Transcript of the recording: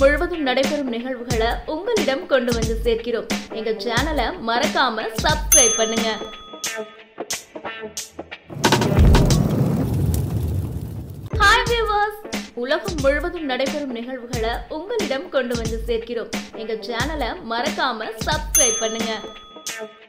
முழுவதும் நடைபெறும் நிகழ்வுகளை உங்களிடம் கொண்டு வந்து சேர்க்கிறோம். எங்க சேனலை மறக்காம சப்ஸ்கிரைப் பண்ணுங்க. ஹாய் வியூவர்ஸ், உலகம் முழுவதும் நடைபெறும் நிகழ்வுகளை உங்களிடம் கொண்டு வந்து சேர்க்கிறோம். எங்க சேனலை மறக்காம சப்ஸ்கிரைப் பண்ணுங்க.